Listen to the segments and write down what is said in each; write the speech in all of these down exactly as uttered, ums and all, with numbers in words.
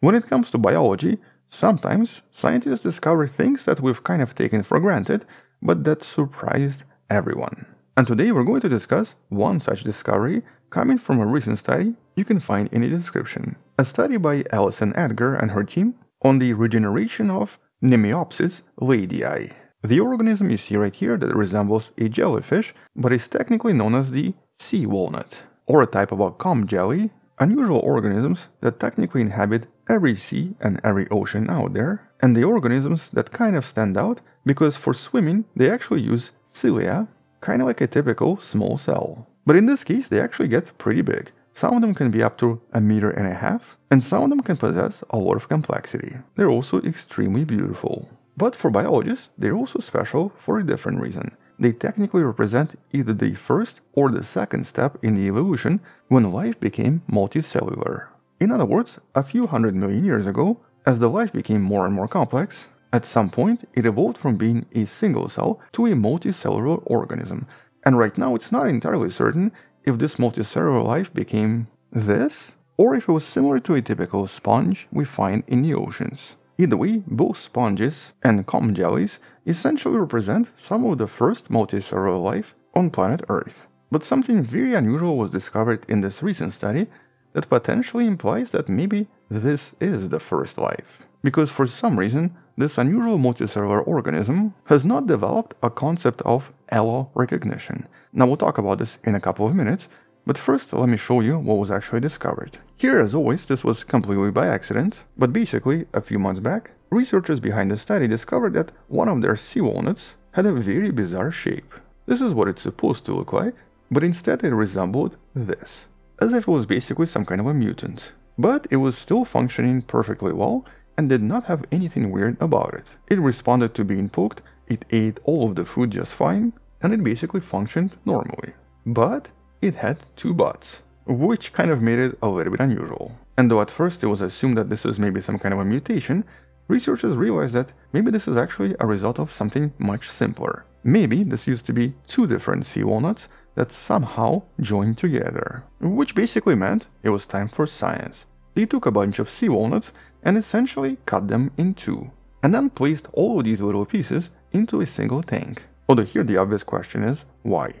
When it comes to biology, sometimes scientists discover things that we've kind of taken for granted, but that surprised everyone. And today we're going to discuss one such discovery coming from a recent study you can find in the description. A study by Allison Edgar and her team on the regeneration of Mnemiopsis leidyi. The organism you see right here that resembles a jellyfish, but is technically known as the sea walnut, or a type of a comb jelly, unusual organisms that technically inhabit every sea and every ocean out there, and the organisms that kind of stand out because for swimming they actually use cilia, kind of like a typical small cell. But in this case they actually get pretty big. Some of them can be up to a meter and a half, and some of them can possess a lot of complexity. They're also extremely beautiful. But for biologists, they're also special for a different reason. They technically represent either the first or the second step in the evolution when life became multicellular. In other words, a few hundred million years ago, as the life became more and more complex, at some point it evolved from being a single cell to a multicellular organism. And right now it's not entirely certain if this multicellular life became this, or if it was similar to a typical sponge we find in the oceans. Either way, both sponges and comb jellies essentially represent some of the first multicellular life on planet Earth. But something very unusual was discovered in this recent study that potentially implies that maybe this is the first life. Because for some reason, this unusual multicellular organism has not developed a concept of allorecognition. Now we'll talk about this in a couple of minutes, but first, let me show you what was actually discovered. Here, as always, this was completely by accident, but basically, a few months back, researchers behind the study discovered that one of their sea walnuts had a very bizarre shape. This is what it's supposed to look like, but instead it resembled this, as if it was basically some kind of a mutant. But it was still functioning perfectly well and did not have anything weird about it. It responded to being poked, it ate all of the food just fine, and it basically functioned normally. But it had two butts, which kind of made it a little bit unusual. And though at first it was assumed that this was maybe some kind of a mutation, researchers realized that maybe this is actually a result of something much simpler. Maybe this used to be two different sea walnuts that somehow joined together. Which basically meant it was time for science. They took a bunch of sea walnuts and essentially cut them in two, and then placed all of these little pieces into a single tank. Although here the obvious question is, why?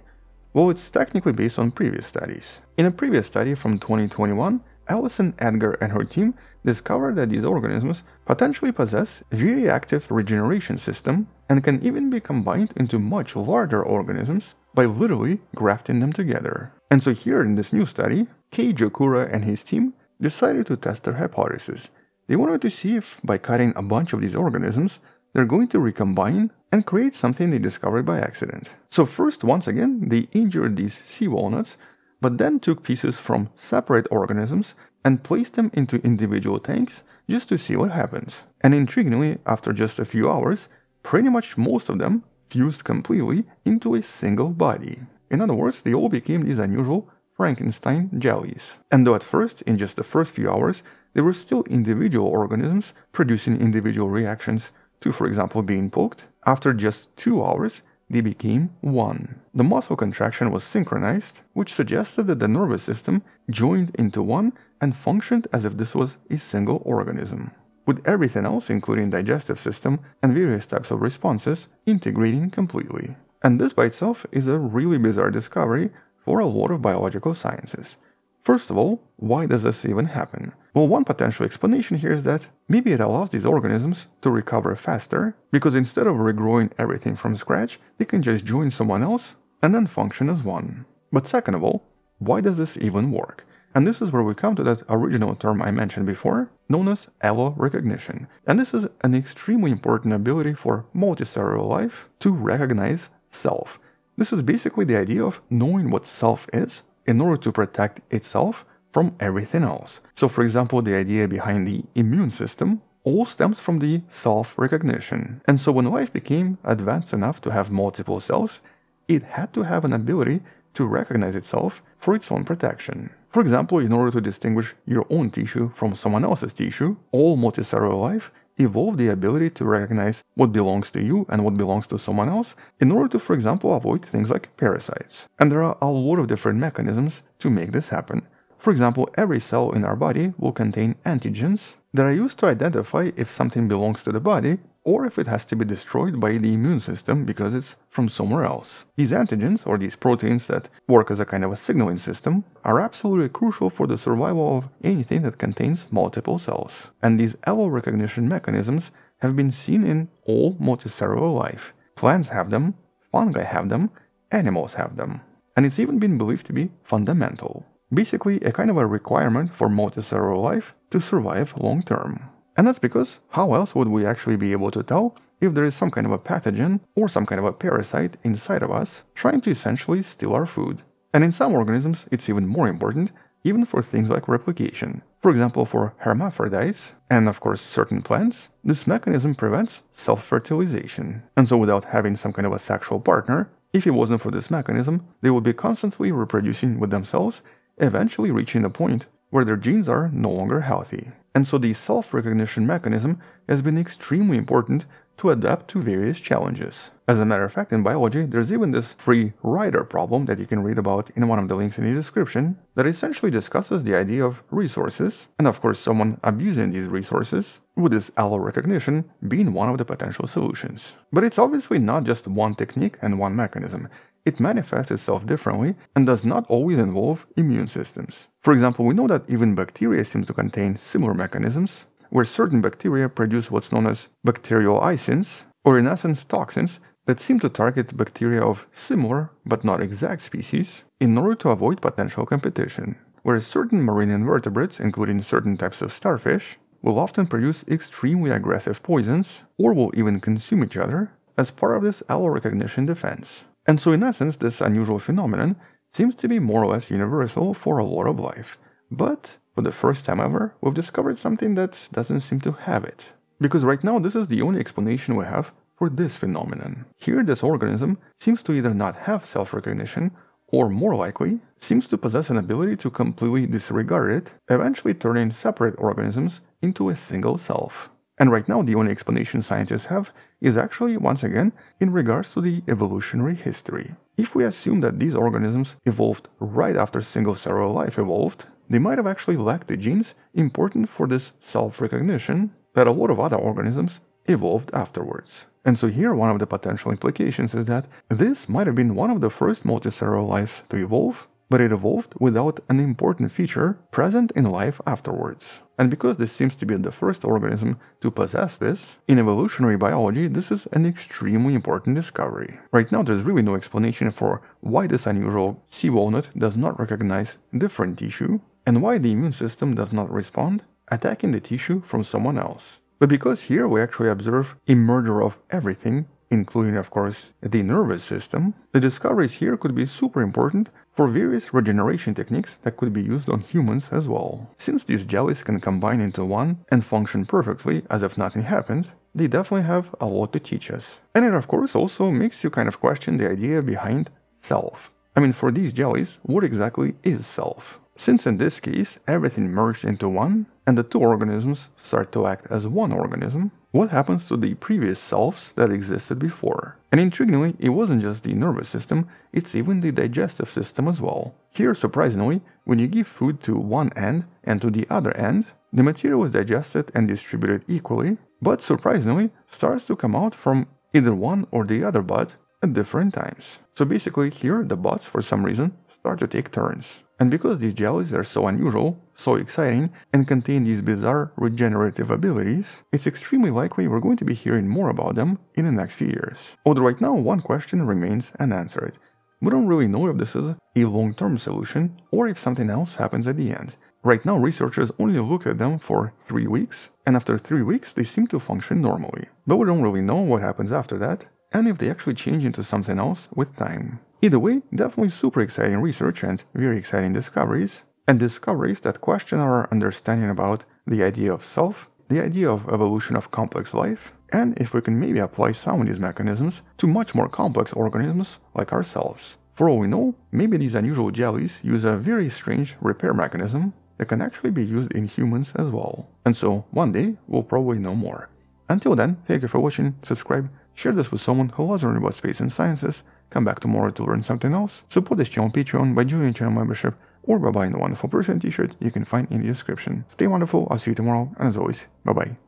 Well, it's technically based on previous studies. In a previous study from twenty twenty-one, Allison Edgar and her team discovered that these organisms potentially possess a very active regeneration system and can even be combined into much larger organisms by literally grafting them together. And so here in this new study, Kei Jokura and his team decided to test their hypothesis. They wanted to see if by cutting a bunch of these organisms, they're going to recombine and create something they discovered by accident. So first, once again, they injured these sea walnuts, but then took pieces from separate organisms and placed them into individual tanks just to see what happens. And intriguingly, after just a few hours, pretty much most of them fused completely into a single body. In other words, they all became these unusual Frankenstein jellies. And though at first, in just the first few hours, they were still individual organisms producing individual reactions to, for example, being poked, after just two hours, they became one. The muscle contraction was synchronized, which suggested that the nervous system joined into one and functioned as if this was a single organism, with everything else, including digestive system and various types of responses, integrating completely. And this by itself is a really bizarre discovery for a lot of biological sciences. First of all, why does this even happen? Well, one potential explanation here is that maybe it allows these organisms to recover faster, because instead of regrowing everything from scratch, they can just join someone else and then function as one. But second of all, why does this even work? And this is where we come to that original term I mentioned before, known as allorecognition. And this is an extremely important ability for multicellular life to recognize self. This is basically the idea of knowing what self is, in order to protect itself from everything else. So for example, the idea behind the immune system all stems from the self-recognition. And so when life became advanced enough to have multiple cells, it had to have an ability to recognize itself for its own protection. For example, in order to distinguish your own tissue from someone else's tissue, all multicellular life evolved the ability to recognize what belongs to you and what belongs to someone else in order to, for example, avoid things like parasites. And there are a lot of different mechanisms to make this happen. For example, every cell in our body will contain antigens that are used to identify if something belongs to the body or if it has to be destroyed by the immune system because it's from somewhere else. These antigens, or these proteins that work as a kind of a signaling system, are absolutely crucial for the survival of anything that contains multiple cells. And these allorecognition mechanisms have been seen in all multicellular life. Plants have them, fungi have them, animals have them. And it's even been believed to be fundamental. Basically, a kind of a requirement for multicellular life to survive long term. And that's because how else would we actually be able to tell if there is some kind of a pathogen or some kind of a parasite inside of us trying to essentially steal our food? And in some organisms, it's even more important, even for things like replication. For example, for hermaphrodites, and of course certain plants, this mechanism prevents self-fertilization. And so without having some kind of a sexual partner, if it wasn't for this mechanism, they would be constantly reproducing with themselves, eventually reaching a point where their genes are no longer healthy. And so the self-recognition mechanism has been extremely important to adapt to various challenges. As a matter of fact, in biology, there's even this free rider problem that you can read about in one of the links in the description that essentially discusses the idea of resources, and of course someone abusing these resources, with this allorecognition being one of the potential solutions. But it's obviously not just one technique and one mechanism. It manifests itself differently and does not always involve immune systems. For example, we know that even bacteria seem to contain similar mechanisms, where certain bacteria produce what's known as bacteriocins, or in essence toxins, that seem to target bacteria of similar but not exact species in order to avoid potential competition. Whereas certain marine invertebrates, including certain types of starfish, will often produce extremely aggressive poisons or will even consume each other as part of this allorecognition defense. And so in essence, this unusual phenomenon seems to be more or less universal for a lot of life. But for the first time ever, we've discovered something that doesn't seem to have it. Because right now, this is the only explanation we have for this phenomenon. Here, this organism seems to either not have self-recognition, or more likely, seems to possess an ability to completely disregard it, eventually turning separate organisms into a single self. And right now, the only explanation scientists have is actually, once again, in regards to the evolutionary history. If we assume that these organisms evolved right after single-cellular life evolved, they might have actually lacked the genes important for this self-recognition that a lot of other organisms evolved afterwards. And so here one of the potential implications is that this might have been one of the first multicellular lives to evolve, but it evolved without an important feature present in life afterwards. And because this seems to be the first organism to possess this, in evolutionary biology this is an extremely important discovery. Right now there's really no explanation for why this unusual sea walnut does not recognize different tissue, and why the immune system does not respond, attacking the tissue from someone else. But because here we actually observe a merger of everything, including of course the nervous system, the discoveries here could be super important for various regeneration techniques that could be used on humans as well. Since these jellies can combine into one and function perfectly as if nothing happened, they definitely have a lot to teach us. And it of course also makes you kind of question the idea behind self. I mean, for these jellies, what exactly is self? Since in this case, everything merged into one, and the two organisms start to act as one organism, what happens to the previous selves that existed before? And intriguingly, it wasn't just the nervous system, it's even the digestive system as well. Here, surprisingly, when you give food to one end and to the other end, the material is digested and distributed equally, but surprisingly, starts to come out from either one or the other butt at different times. So basically, here the butts, for some reason, start to take turns. And because these jellies are so unusual, so exciting, and contain these bizarre regenerative abilities, it's extremely likely we're going to be hearing more about them in the next few years. Although right now one question remains unanswered. We don't really know if this is a long-term solution or if something else happens at the end. Right now researchers only look at them for three weeks, and after three weeks they seem to function normally. But we don't really know what happens after that, and if they actually change into something else with time. Either way, definitely super exciting research and very exciting discoveries, and discoveries that question our understanding about the idea of self, the idea of evolution of complex life, and if we can maybe apply some of these mechanisms to much more complex organisms like ourselves. For all we know, maybe these unusual jellies use a very strange repair mechanism that can actually be used in humans as well. And so, one day, we'll probably know more. Until then, thank you for watching, subscribe, share this with someone who loves learning about space and sciences, come back tomorrow to learn something else, support this channel on Patreon by joining channel membership or bye bye in the Wonderful Person t-shirt you can find in the description. Stay wonderful, I'll see you tomorrow, and as always, bye bye.